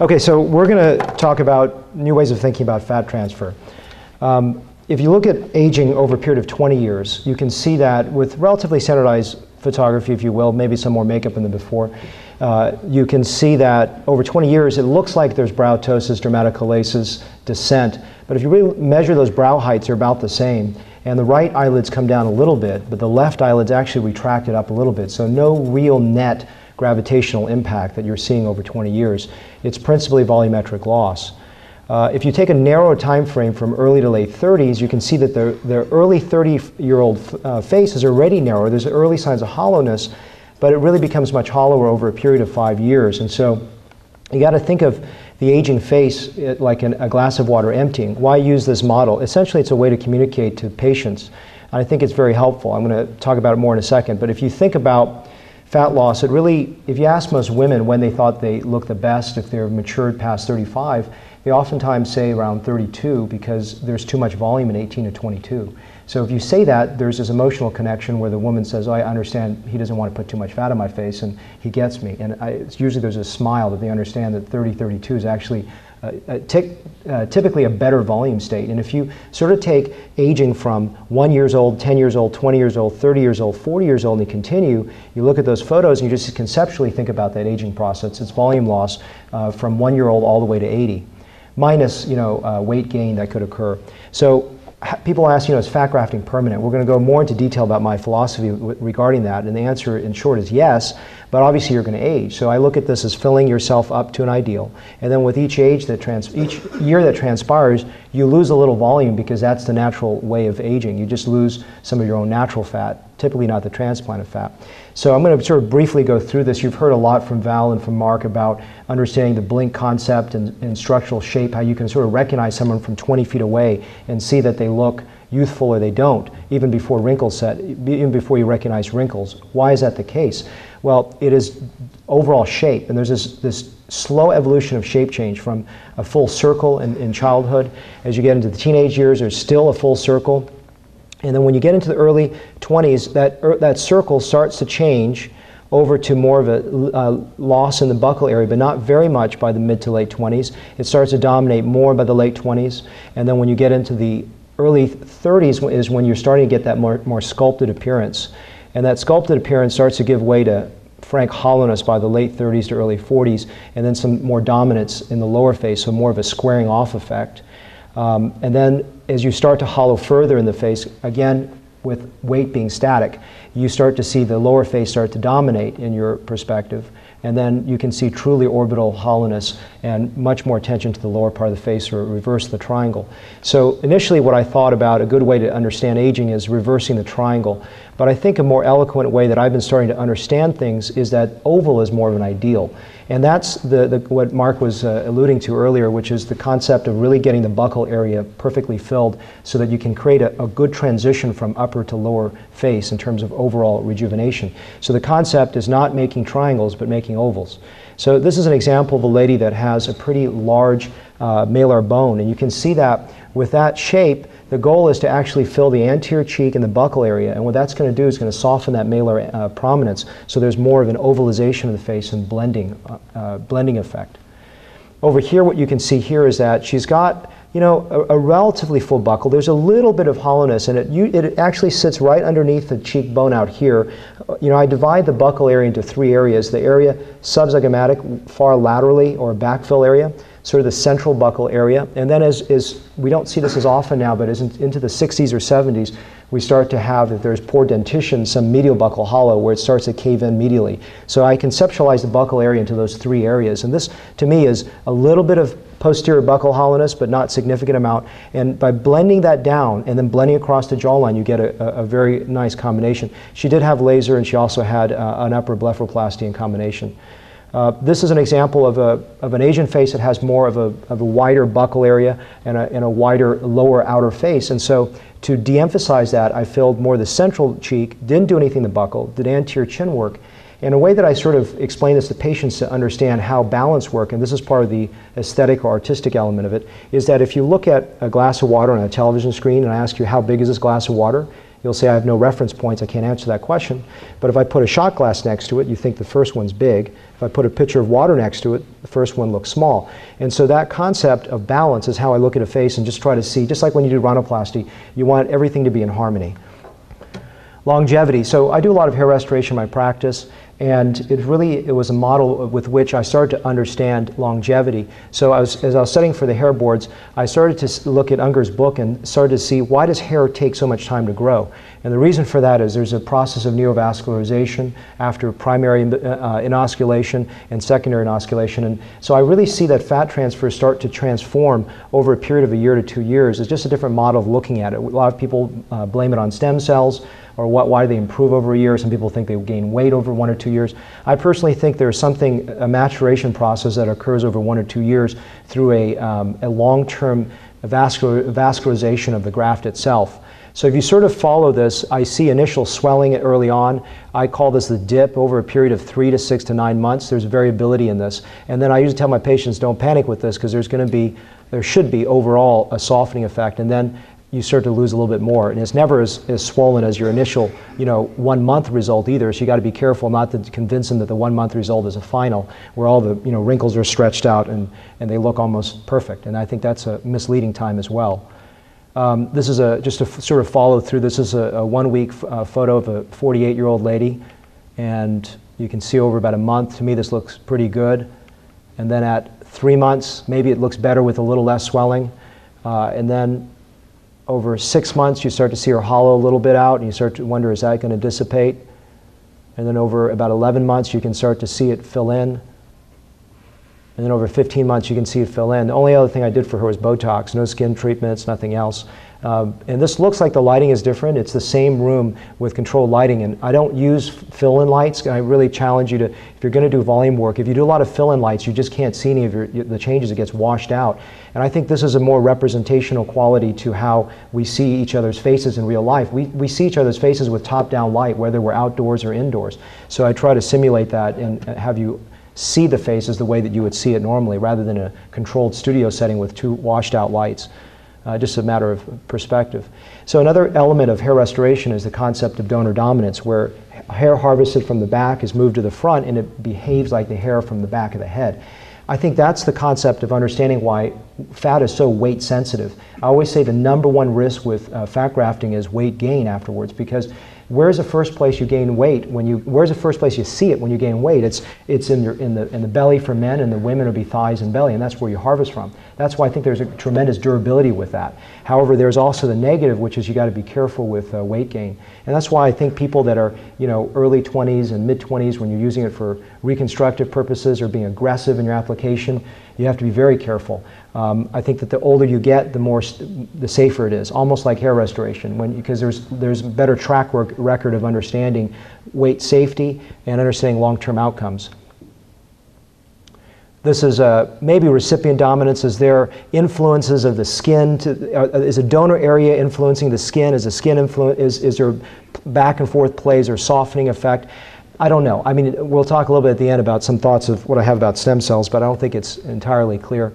Okay, so we're going to talk about new ways of thinking about fat transfer. If you look at aging over a period of 20 years, you can see that with relatively standardized photography, if you will, maybe some more makeup than before, you can see that over 20 years, it looks like there's brow ptosis, dermatocolasis, descent. But if you really measure those brow heights, they're about the same. And the right eyelids come down a little bit, but the left eyelids actually retracted up a little bit. So no real net gravitational impact that you're seeing over 20 years. It's principally volumetric loss. If you take a narrow time frame from early to late 30s, you can see that their early 30-year-old face is already narrower. There's early signs of hollowness, but it really becomes much hollower over a period of 5 years. And so you got to think of the aging face like a glass of water emptying. Why use this model? Essentially, it's a way to communicate to patients. And I think it's very helpful. I'm going to talk about it more in a second. But if you think about fat loss, it really, if you ask most women when they thought they looked the best, if they're matured past 35, they oftentimes say around 32 because there's too much volume in 18 to 22. So if you say that, there's this emotional connection where the woman says, oh, I understand he doesn't want to put too much fat on my face, and he gets me. And it's usually there's a smile that they understand that 30, 32 is actually typically a better volume state. And if you sort of take aging from 1 year old, 10 years old, 20 years old, 30 years old, 40 years old, and you continue, you look at those photos and you just conceptually think about that aging process. It's volume loss from 1 year old all the way to 80, minus weight gain that could occur. So people ask, is fat grafting permanent? We're going to go more into detail about my philosophy regarding that, and the answer in short is yes, but obviously you're going to age. So I look at this as filling yourself up to an ideal, and then with each year that transpires, you lose a little volume because that's the natural way of aging. You just lose some of your own natural fat, typically not the transplant of fat. So I'm going to sort of briefly go through this. You've heard a lot from Val and from Mark about understanding the blink concept and structural shape, how you can sort of recognize someone from 20 feet away and see that they look youthful or they don't, even before wrinkles set, even before you recognize wrinkles. Why is that the case? Well, it is overall shape, and there's this slow evolution of shape change from a full circle in childhood. As you get into the teenage years, there's still a full circle, and then when you get into the early 20s, that circle starts to change over to more of a loss in the buccal area, but not very much by the mid to late 20s. It starts to dominate more by the late 20s, and then when you get into the early 30s is when you're starting to get that more sculpted appearance. And that sculpted appearance starts to give way to frank hollowness by the late 30s to early 40s, and then some more dominance in the lower face, so more of a squaring off effect. And then as you start to hollow further in the face, again, with weight being static, you start to see the lower face start to dominate in your perspective. And then you can see truly orbital hollowness and much more attention to the lower part of the face, or reverse the triangle. So initially what I thought about a good way to understand aging is reversing the triangle. But I think a more eloquent way that I've been starting to understand things is that oval is more of an ideal. And that's what Mark was alluding to earlier, which is the concept of really getting the buccal area perfectly filled so that you can create a good transition from upper to lower face in terms of overall rejuvenation. So the concept is not making triangles, but making ovals. So this is an example of a lady that has a pretty large malar bone, and you can see that with that shape, the goal is to actually fill the anterior cheek and the buccal area, and what that's going to do is going to soften that malar prominence, so there's more of an ovalization of the face and blending effect. Over here, what you can see here is that she's got a relatively full buccal. There's a little bit of hollowness, and it actually sits right underneath the cheekbone out here. I divide the buccal area into three areas: the area subzygomatic, far laterally, or backfill area, sort of the central buccal area, and then as we don't see this as often now, but as into the 60s or 70s, we start to have, if there's poor dentition, some medial buccal hollow where it starts to cave in medially. So I conceptualize the buccal area into those three areas, and this to me is a little bit of posterior buccal hollowness, but not significant amount, and by blending that down and then blending across the jawline, you get a very nice combination. She did have laser, and she also had an upper blepharoplasty in combination. This is an example of an Asian face that has more of a wider buccal area and a wider lower outer face. And so to de-emphasize that, I filled more the central cheek, didn't do anything to the buccal, did anterior chin work. And a way that I sort of explain this to patients to understand how balance works, and this is part of the aesthetic or artistic element of it, is that if you look at a glass of water on a television screen and I ask you how big is this glass of water, You'll say, I have no reference points, I can't answer that question. But if I put a shot glass next to it, you think the first one's big. If I put a pitcher of water next to it, the first one looks small. And so that concept of balance is how I look at a face and just try to see, just like when you do rhinoplasty, you want everything to be in harmony. Longevity. So I do a lot of hair restoration in my practice, and it was a model with which I started to understand longevity. So as I was studying for the hair boards, I started to look at Unger's book and started to see, why does hair take so much time to grow? And the reason for that is there's a process of neovascularization after primary inosculation and secondary inosculation. And so I really see that fat transfer start to transform over a period of a year to 2 years. It's just a different model of looking at it. A lot of people blame it on stem cells, or why they improve over a year. Some people think they gain weight over 1 or 2 years. I personally think there's a maturation process that occurs over 1 or 2 years through a long-term vascularization of the graft itself. So if you sort of follow this, I see initial swelling early on. I call this the dip over a period of 3 to 6 to 9 months. There's variability in this. And then I usually tell my patients, don't panic with this, because there should be overall a softening effect. And then you start to lose a little bit more. And it's never as swollen as your initial 1 month result either. So you got to be careful not to convince them that the 1 month result is a final, where all the wrinkles are stretched out and they look almost perfect. And I think that's a misleading time as well. This is just to sort of follow through. This is a 1 week photo of a 48-year-old lady. And you can see over about a month, to me this looks pretty good. And then at 3 months, maybe it looks better with a little less swelling. And then over 6 months, you start to see her hollow a little bit out, and you start to wonder, is that going to dissipate? And then over about 11 months, you can start to see it fill in. And then over 15 months, you can see it fill in. The only other thing I did for her was Botox. No skin treatments, nothing else. And this looks like the lighting is different. It's the same room with controlled lighting. And I don't use fill-in lights. I really challenge you to, if you're going to do volume work, if you do a lot of fill-in lights, you just can't see any of the changes. It gets washed out. And I think this is a more representational quality to how we see each other's faces in real life. We see each other's faces with top-down light, whether we're outdoors or indoors. So I try to simulate that and have you see the faces the way that you would see it normally, rather than a controlled studio setting with two washed-out lights. Just a matter of perspective. So another element of hair restoration is the concept of donor dominance, where hair harvested from the back is moved to the front and it behaves like the hair from the back of the head. I think that's the concept of understanding why fat is so weight sensitive. I always say the #1 risk with fat grafting is weight gain afterwards, because where's the first place you gain weight when you? Where's the first place you see it when you gain weight? It's in the belly for men, and the women would be thighs and belly, and that's where you harvest from. That's why I think there's a tremendous durability with that. However, there's also the negative, which is you got to be careful with weight gain, and that's why I think people that are early 20s and mid 20s, when you're using it for reconstructive purposes or being aggressive in your application, you have to be very careful. I think that the older you get, the safer it is, almost like hair restoration, because there's better record of understanding weight safety and understanding long-term outcomes. This is maybe recipient dominance. Is there influences of the skin? Is a donor area influencing the skin? Is the skin is there back and forth plays or softening effect? I don't know. I mean, we'll talk a little bit at the end about some thoughts of what I have about stem cells, but I don't think it's entirely clear.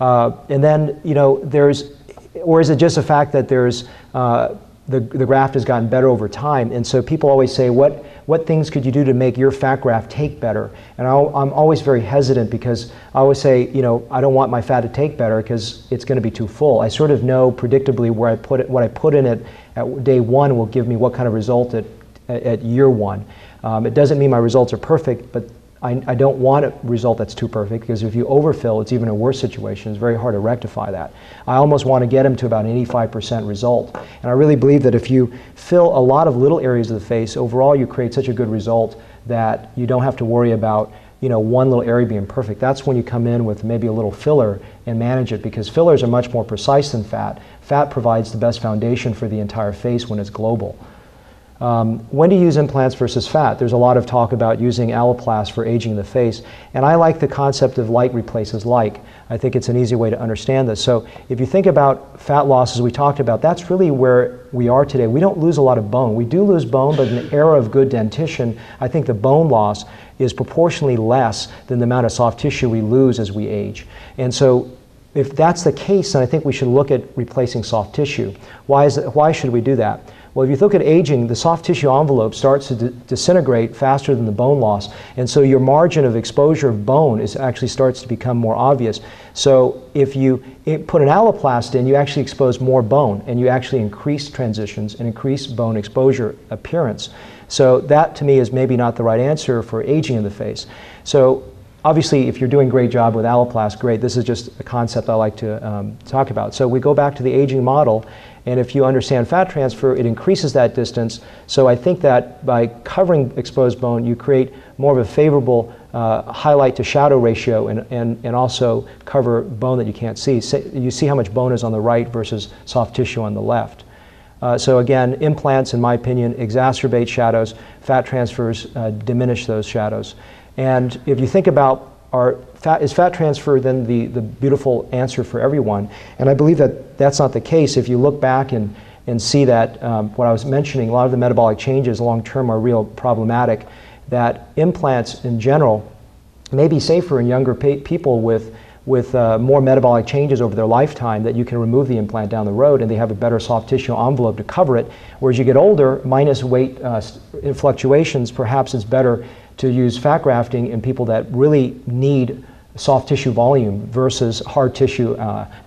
And then, or is it just a fact that there's the graft has gotten better over time? And so people always say, what things could you do to make your fat graft take better? And I'm always very hesitant, because I always say, I don't want my fat to take better because it's going to be too full. I sort of know predictably where I put it, what I put in it at day one will give me what kind of result at year one. It doesn't mean my results are perfect, but I don't want a result that's too perfect, because if you overfill, it's even a worse situation. It's very hard to rectify that. I almost want to get them to about an 85% result. And I really believe that if you fill a lot of little areas of the face, overall you create such a good result that you don't have to worry about one little area being perfect. That's when you come in with maybe a little filler and manage it, because fillers are much more precise than fat. Fat provides the best foundation for the entire face when it's global. When do you use implants versus fat? There's a lot of talk about using alloplast for aging the face, and I like the concept of like replaces like. I think it's an easy way to understand this. So if you think about fat loss, as we talked about, that's really where we are today. We don't lose a lot of bone. We do lose bone, but in the era of good dentition, I think the bone loss is proportionally less than the amount of soft tissue we lose as we age. And so If that's the case, then I think we should look at replacing soft tissue. Why is that, why should we do that? Well, if you look at aging, the soft tissue envelope starts to disintegrate faster than the bone loss, and so your margin of exposure of bone is actually starts to become more obvious. So if you put an alloplast in, you actually expose more bone, and you actually increase transitions and increase bone exposure appearance. So that, to me, is maybe not the right answer for aging in the face. So obviously, if you're doing a great job with alloplast, great. This is just a concept I like to talk about. So we go back to the aging model, and if you understand fat transfer, it increases that distance. So I think that by covering exposed bone, you create more of a favorable highlight to shadow ratio, and also cover bone that you can't see. So you see how much bone is on the right versus soft tissue on the left. So again, implants, in my opinion, exacerbate shadows. Fat transfers diminish those shadows. And if you think about, is fat transfer then the beautiful answer for everyone? And I believe that that's not the case. If you look back and see that what I was mentioning, a lot of the metabolic changes long-term are real problematic, that implants in general may be safer in younger people with more metabolic changes over their lifetime, that you can remove the implant down the road and they have a better soft tissue envelope to cover it. Whereas you get older, minus weight fluctuations, perhaps it's better to use fat grafting in people that really need soft tissue volume versus hard tissue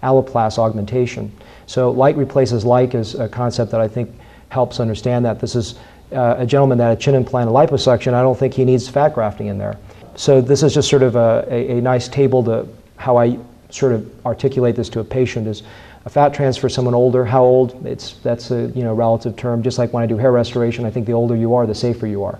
alloplast augmentation. So like replaces like is a concept that I think helps understand that. This is a gentleman that had chin implant and liposuction. I don't think he needs fat grafting in there. So this is just sort of a nice table to how I sort of articulate this to a patient is a fat transfer, someone older, how old, that's a relative term, just like when I do hair restoration, I think the older you are, the safer you are.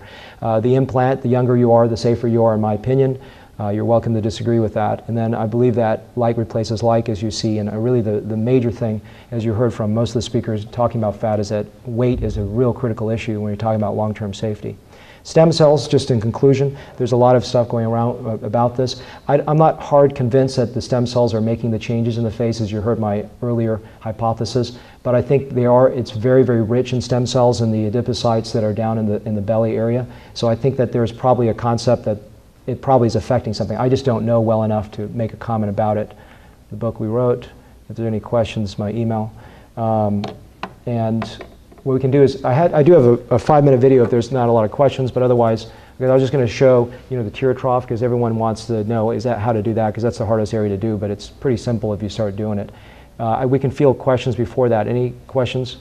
The implant, the younger you are, the safer you are, in my opinion. You're welcome to disagree with that. And then I believe that like replaces like, as you see, and really the major thing, as you heard from most of the speakers talking about fat, is that weight is a real critical issue when you're talking about long-term safety. Stem cells, just in conclusion, there's a lot of stuff going around about this. I'm not hard convinced that the stem cells are making the changes in the face, as you heard my earlier hypothesis, but I think they are. It's very, very rich in stem cells and the adipocytes that are down in the belly area. So I think that there's probably a concept that it probably is affecting something. I just don't know well enough to make a comment about it. The book we wrote, if there are any questions, my email. And what we can do is, I do have a 5-minute video if there's not a lot of questions, but otherwise, because I was just going to show, the tear trough, because everyone wants to know is that how to do that, because that's the hardest area to do, but it's pretty simple if you start doing it. We can field questions before that. Any questions?